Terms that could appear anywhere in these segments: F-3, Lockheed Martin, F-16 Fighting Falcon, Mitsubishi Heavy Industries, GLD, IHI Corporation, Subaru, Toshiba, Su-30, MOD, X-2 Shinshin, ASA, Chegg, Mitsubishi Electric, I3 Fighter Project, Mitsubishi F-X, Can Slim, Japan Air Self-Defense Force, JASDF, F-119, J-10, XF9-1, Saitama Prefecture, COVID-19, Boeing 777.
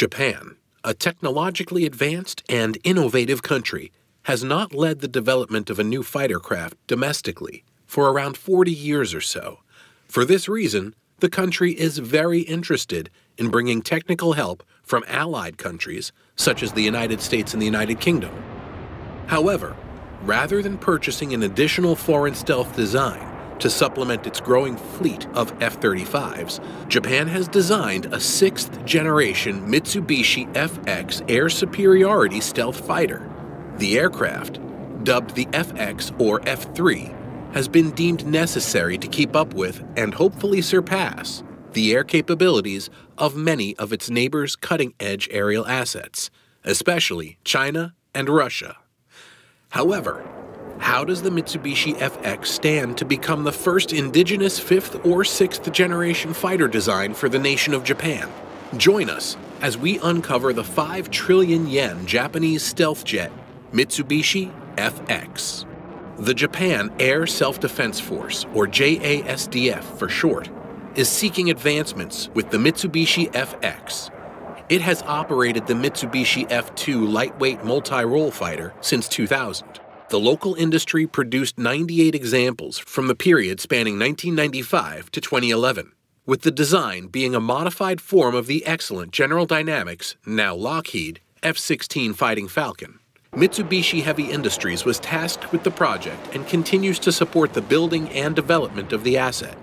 Japan, a technologically advanced and innovative country, has not led the development of a new fighter craft domestically for around 40 years or so. For this reason, the country is very interested in bringing technical help from allied countries, such as the United States and the United Kingdom. However, rather than purchasing an additional foreign stealth design to supplement its growing fleet of F-35s, Japan has designed a 6th-generation Mitsubishi F-X air superiority stealth fighter. The aircraft, dubbed the F-X or F-3, has been deemed necessary to keep up with and hopefully surpass the air capabilities of many of its neighbors' cutting-edge aerial assets, especially China and Russia. However, how does the Mitsubishi F-X stand to become the first indigenous 5th or 6th generation fighter design for the nation of Japan? Join us as we uncover the 5 trillion yen Japanese stealth jet, Mitsubishi F-X. The Japan Air Self-Defense Force, or JASDF for short, is seeking advancements with the Mitsubishi F-X. It has operated the Mitsubishi F-2 lightweight multi-role fighter since 2000. The local industry produced 98 examples from the period spanning 1995 to 2011, with the design being a modified form of the excellent General Dynamics, now Lockheed, F-16 Fighting Falcon. Mitsubishi Heavy Industries was tasked with the project and continues to support the building and development of the asset.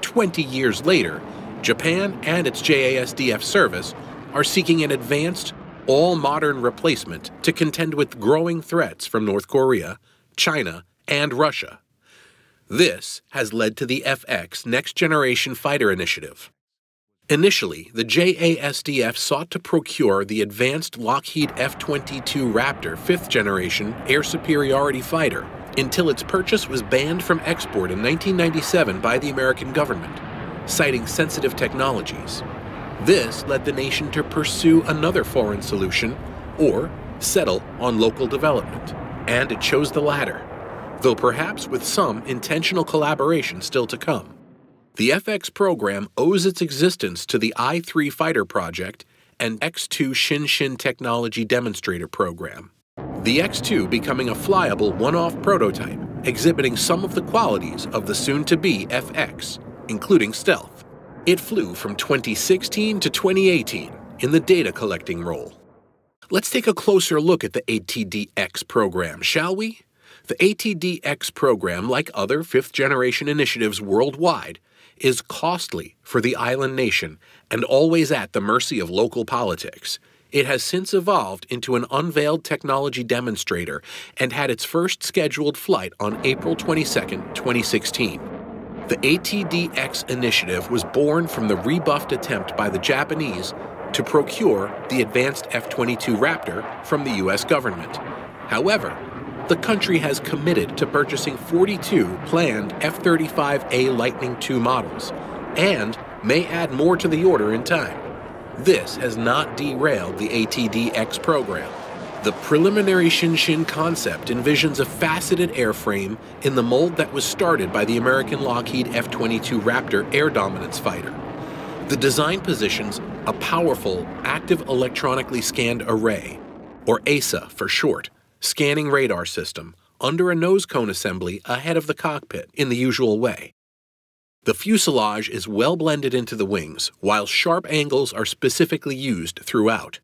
20 years later, Japan and its JASDF service are seeking an advanced, all-modern replacement to contend with growing threats from North Korea, China, and Russia. This has led to the F-X Next Generation Fighter Initiative. Initially, the JASDF sought to procure the advanced Lockheed F-22 Raptor 5th Generation Air Superiority Fighter until its purchase was banned from export in 1997 by the American government, citing sensitive technologies. This led the nation to pursue another foreign solution, or settle on local development, and it chose the latter, though perhaps with some intentional collaboration still to come. The F-X program owes its existence to the I3 Fighter Project and X-2 Shinshin Technology Demonstrator Program, the X-2 becoming a flyable one-off prototype exhibiting some of the qualities of the soon-to-be F-X, including stealth. It flew from 2016 to 2018 in the data collecting role. Let's take a closer look at the ATD-X program, shall we? The ATD-X program, like other 5th-generation initiatives worldwide, is costly for the island nation and always at the mercy of local politics. It has since evolved into an unveiled technology demonstrator and had its first scheduled flight on April 22, 2016. The ATD-X initiative was born from the rebuffed attempt by the Japanese to procure the advanced F-22 Raptor from the U.S. government. However, the country has committed to purchasing 42 planned F-35A Lightning II models and may add more to the order in time. This has not derailed the ATD-X program. The preliminary Shinshin concept envisions a faceted airframe in the mold that was started by the American Lockheed F-22 Raptor air dominance fighter. The design positions a powerful active electronically scanned array, or ASA for short, scanning radar system under a nose cone assembly ahead of the cockpit in the usual way. The fuselage is well blended into the wings, while sharp angles are specifically used throughout.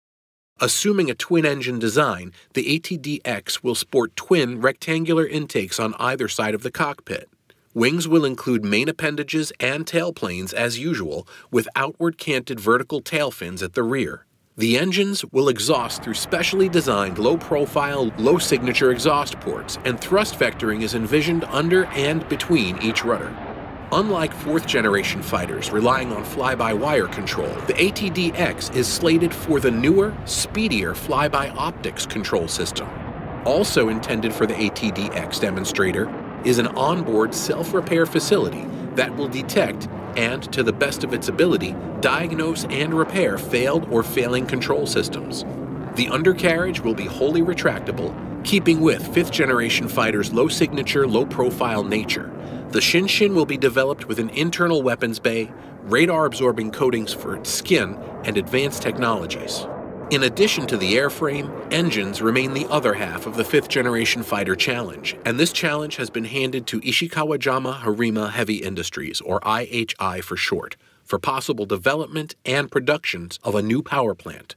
Assuming a twin-engine design, the ATD-X will sport twin rectangular intakes on either side of the cockpit. Wings will include main appendages and tailplanes as usual, with outward-canted vertical tail fins at the rear. The engines will exhaust through specially designed low-profile, low-signature exhaust ports, and thrust vectoring is envisioned under and between each rudder. Unlike 4th-generation fighters relying on fly-by-wire control, the ATD-X is slated for the newer, speedier fly-by-optics control system. Also intended for the ATD-X demonstrator is an onboard self-repair facility that will detect and, to the best of its ability, diagnose and repair failed or failing control systems. The undercarriage will be wholly retractable, keeping with 5th-generation fighters' low-signature, low-profile nature. The Shinshin will be developed with an internal weapons bay, radar-absorbing coatings for its skin, and advanced technologies. In addition to the airframe, engines remain the other half of the fifth-generation fighter challenge, and this challenge has been handed to Ishikawajima-Harima Heavy Industries, or IHI for short, for possible development and productions of a new power plant.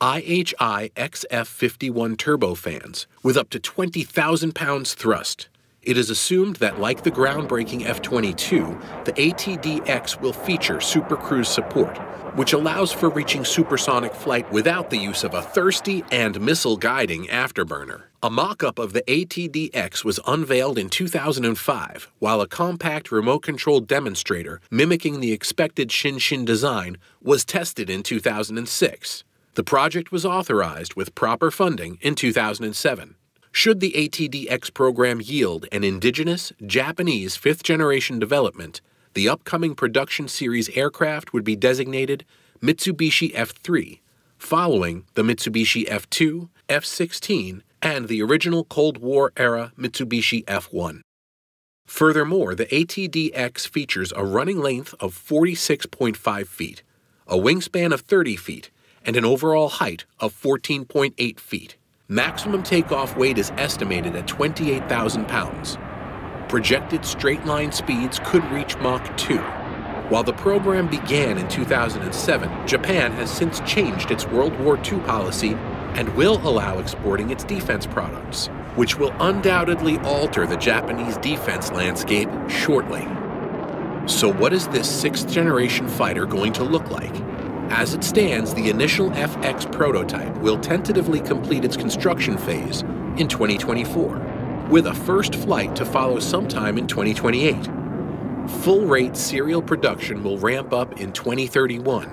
IHI XF-51 turbofans with up to 20,000 pounds thrust. It is assumed that, like the groundbreaking F-22, the ATD-X will feature supercruise support, which allows for reaching supersonic flight without the use of a thirsty and missile-guiding afterburner. A mock-up of the ATD-X was unveiled in 2005, while a compact remote-controlled demonstrator mimicking the expected Shinshin design was tested in 2006. The project was authorized with proper funding in 2007. Should the ATD-X program yield an indigenous, Japanese fifth-generation development, the upcoming production series aircraft would be designated Mitsubishi F-3, following the Mitsubishi F-2, F-16, and the original Cold War-era Mitsubishi F-1. Furthermore, the ATD-X features a running length of 46.5 feet, a wingspan of 30 feet, and an overall height of 14.8 feet. Maximum takeoff weight is estimated at 28,000 pounds. Projected straight-line speeds could reach Mach 2. While the program began in 2007, Japan has since changed its World War II policy and will allow exporting its defense products, which will undoubtedly alter the Japanese defense landscape shortly. So what is this sixth-generation fighter going to look like? As it stands, the initial F-X prototype will tentatively complete its construction phase in 2024, with a first flight to follow sometime in 2028. Full-rate serial production will ramp up in 2031,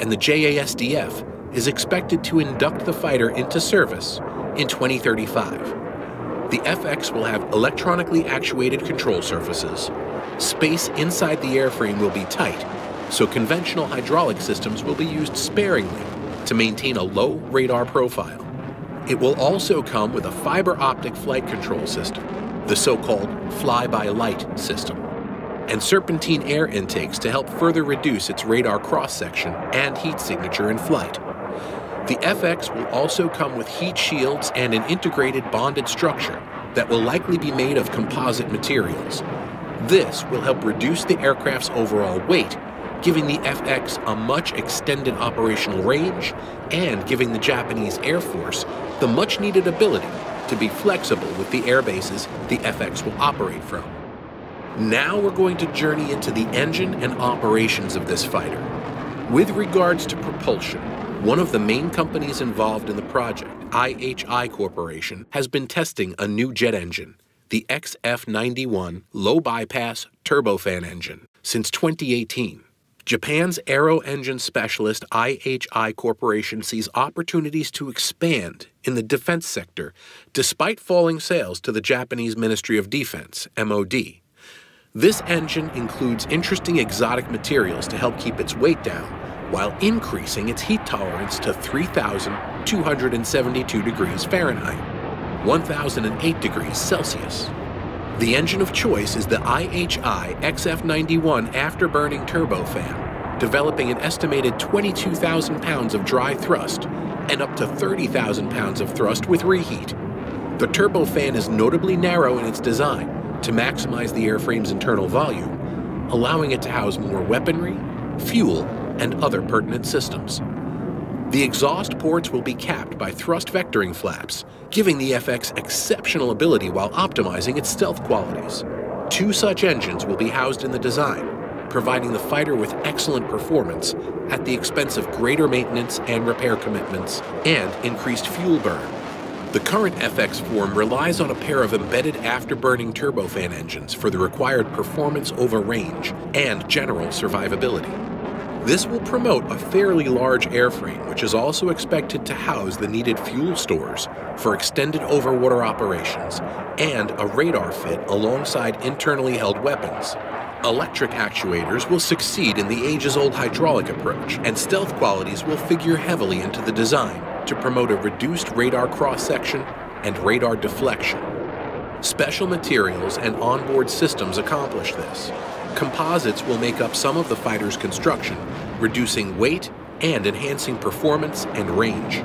and the JASDF is expected to induct the fighter into service in 2035. The F-X will have electronically actuated control surfaces. Space inside the airframe will be tight, so conventional hydraulic systems will be used sparingly to maintain a low radar profile. It will also come with a fiber optic flight control system, the so-called fly-by-light system, and serpentine air intakes to help further reduce its radar cross-section and heat signature in flight. The F-X will also come with heat shields and an integrated bonded structure that will likely be made of composite materials. This will help reduce the aircraft's overall weight, giving the F-X a much extended operational range and giving the Japanese Air Force the much-needed ability to be flexible with the air bases the F-X will operate from. Now we're going to journey into the engine and operations of this fighter. With regards to propulsion, one of the main companies involved in the project, IHI Corporation, has been testing a new jet engine, the XF9-1 low-bypass turbofan engine, since 2018. Japan's aero engine specialist IHI Corporation sees opportunities to expand in the defense sector despite falling sales to the Japanese Ministry of Defense, MOD. This engine includes interesting exotic materials to help keep its weight down while increasing its heat tolerance to 3,272 degrees Fahrenheit, 1,008 degrees Celsius. The engine of choice is the IHI XF91 afterburning turbofan, developing an estimated 22,000 pounds of dry thrust and up to 30,000 pounds of thrust with reheat. The turbofan is notably narrow in its design to maximize the airframe's internal volume, allowing it to house more weaponry, fuel, and other pertinent systems. The exhaust ports will be capped by thrust vectoring flaps, giving the F-X exceptional ability while optimizing its stealth qualities. Two such engines will be housed in the design, providing the fighter with excellent performance at the expense of greater maintenance and repair commitments and increased fuel burn. The current F-X form relies on a pair of embedded afterburning turbofan engines for the required performance over range and general survivability. This will promote a fairly large airframe, which is also expected to house the needed fuel stores for extended overwater operations and a radar fit alongside internally held weapons. Electric actuators will succeed in the ages-old hydraulic approach, and stealth qualities will figure heavily into the design to promote a reduced radar cross-section and radar deflection. Special materials and onboard systems accomplish this. Composites will make up some of the fighter's construction, reducing weight and enhancing performance and range.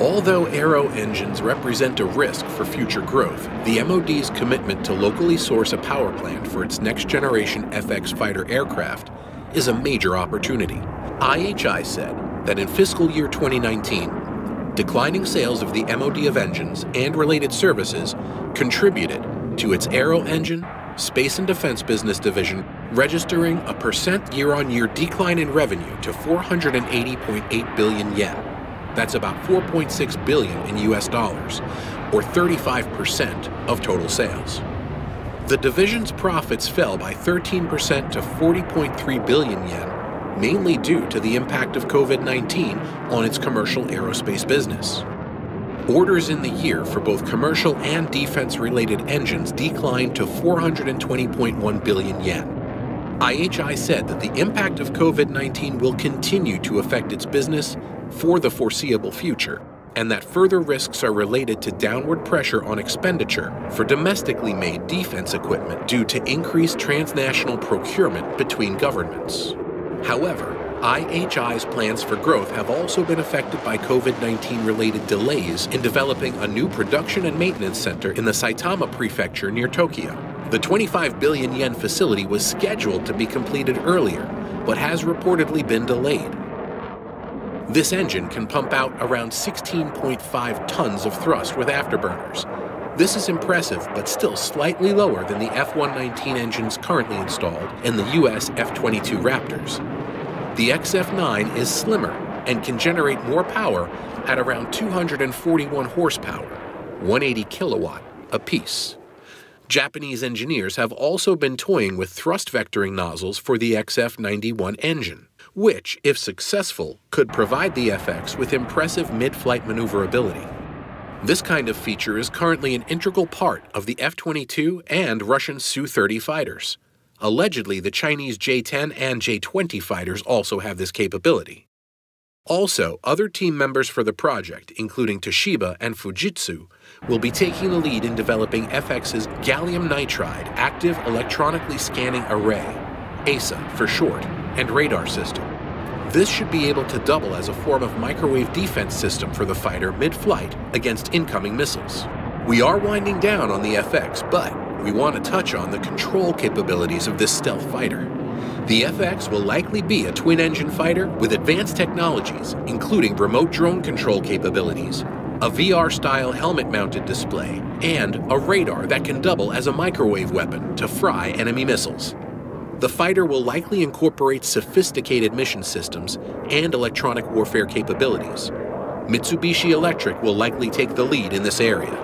Although aero engines represent a risk for future growth, the MOD's commitment to locally source a power plant for its next-generation F-X fighter aircraft is a major opportunity. IHI said that in fiscal year 2019, declining sales of the MOD of engines and related services contributed to its aero engine, space and defense business division registering a % year-on-year decline in revenue to 480.8 billion yen. That's about $4.6 billion in US dollars, or 35% of total sales. The division's profits fell by 13% to 40.3 billion yen, mainly due to the impact of COVID-19 on its commercial aerospace business. Orders in the year for both commercial and defense-related engines declined to 420.1 billion yen. IHI said that the impact of COVID-19 will continue to affect its business for the foreseeable future, and that further risks are related to downward pressure on expenditure for domestically made defense equipment due to increased transnational procurement between governments. However, IHI's plans for growth have also been affected by COVID-19 related delays in developing a new production and maintenance center in the Saitama Prefecture near Tokyo. The 25 billion yen facility was scheduled to be completed earlier, but has reportedly been delayed. This engine can pump out around 16.5 tons of thrust with afterburners. This is impressive, but still slightly lower than the F-119 engines currently installed in the US F-22 Raptors. The XF9 is slimmer and can generate more power at around 241 horsepower, 180 kilowatt apiece. Japanese engineers have also been toying with thrust vectoring nozzles for the XF-91 engine, which, if successful, could provide the F-X with impressive mid-flight maneuverability. This kind of feature is currently an integral part of the F-22 and Russian Su-30 fighters. Allegedly, the Chinese J-10 and J-20 fighters also have this capability. Also, other team members for the project, including Toshiba and Fujitsu, will be taking the lead in developing F-X's gallium nitride active electronically scanning array, ASA for short, and radar system. This should be able to double as a form of microwave defense system for the fighter mid-flight against incoming missiles. We are winding down on the F-X, but we want to touch on the control capabilities of this stealth fighter. The F-X will likely be a twin-engine fighter with advanced technologies, including remote drone control capabilities, a VR-style helmet-mounted display, and a radar that can double as a microwave weapon to fry enemy missiles. The fighter will likely incorporate sophisticated mission systems and electronic warfare capabilities. Mitsubishi Electric will likely take the lead in this area.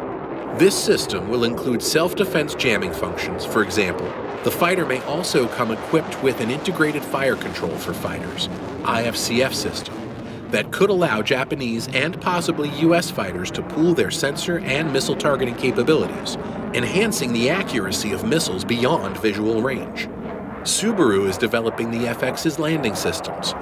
This system will include self-defense jamming functions. For example, the fighter may also come equipped with an integrated fire control for fighters, IFCF system, that could allow Japanese and possibly US fighters to pool their sensor and missile targeting capabilities, enhancing the accuracy of missiles beyond visual range. Subaru is developing the F-X's landing systems.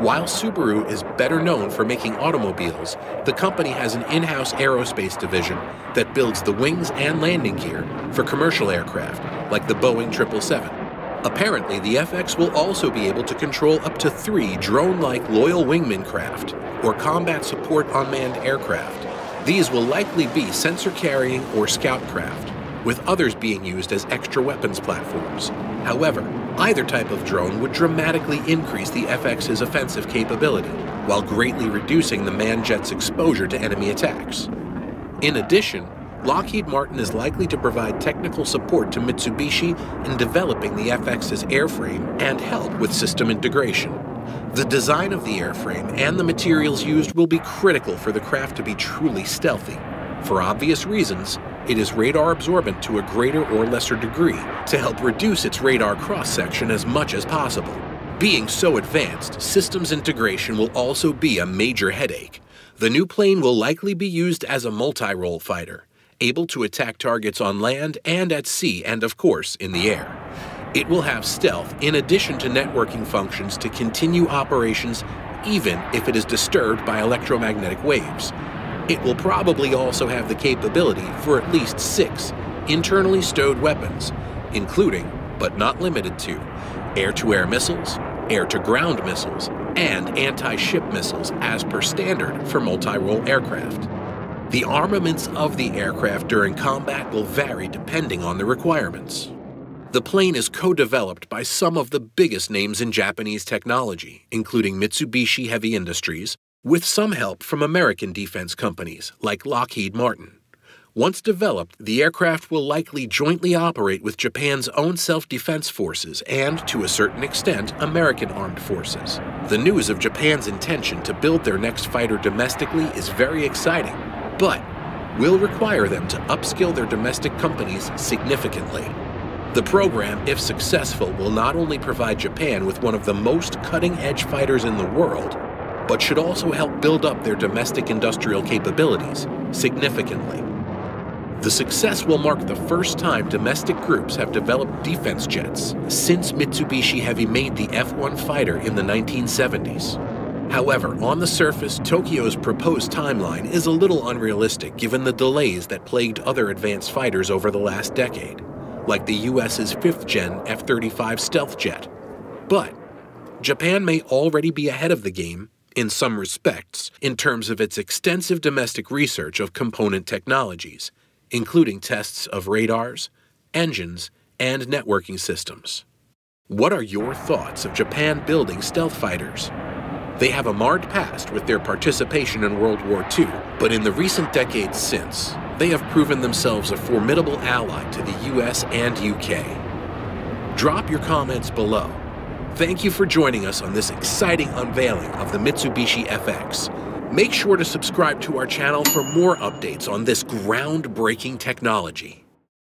While Subaru is better known for making automobiles, the company has an in-house aerospace division that builds the wings and landing gear for commercial aircraft, like the Boeing 777. Apparently, the F-X will also be able to control up to 3 drone-like loyal wingman craft, or combat support unmanned aircraft. These will likely be sensor-carrying or scout craft, with others being used as extra weapons platforms. However, either type of drone would dramatically increase the F-X's offensive capability, while greatly reducing the manned jet's exposure to enemy attacks. In addition, Lockheed Martin is likely to provide technical support to Mitsubishi in developing the F-X's airframe and help with system integration. The design of the airframe and the materials used will be critical for the craft to be truly stealthy. For obvious reasons, it is radar absorbent to a greater or lesser degree to help reduce its radar cross-section as much as possible. Being so advanced, systems integration will also be a major headache. The new plane will likely be used as a multi-role fighter, able to attack targets on land and at sea and, of course, in the air. It will have stealth in addition to networking functions to continue operations even if it is disturbed by electromagnetic waves. It will probably also have the capability for at least 6 internally stowed weapons, including, but not limited to, air-to-air missiles, air-to-ground missiles, and anti-ship missiles as per standard for multi-role aircraft. The armaments of the aircraft during combat will vary depending on the requirements. The plane is co-developed by some of the biggest names in Japanese technology, including Mitsubishi Heavy Industries, with some help from American defense companies like Lockheed Martin. Once developed, the aircraft will likely jointly operate with Japan's own self-defense forces and, to a certain extent, American armed forces. The news of Japan's intention to build their next fighter domestically is very exciting, but will require them to upskill their domestic companies significantly. The program, if successful, will not only provide Japan with one of the most cutting-edge fighters in the world, but should also help build up their domestic industrial capabilities significantly. The success will mark the first time domestic groups have developed defense jets since Mitsubishi Heavy made the F-1 fighter in the 1970s. However, on the surface, Tokyo's proposed timeline is a little unrealistic given the delays that plagued other advanced fighters over the last decade, like the U.S.'s 5th-gen F-35 stealth jet. But Japan may already be ahead of the game, in some respects, in terms of its extensive domestic research of component technologies, including tests of radars, engines, and networking systems. What are your thoughts of Japan building stealth fighters? They have a marred past with their participation in World War II, but in the recent decades since, they have proven themselves a formidable ally to the US and UK. Drop your comments below. Thank you for joining us on this exciting unveiling of the Mitsubishi F-X. Make sure to subscribe to our channel for more updates on this groundbreaking technology.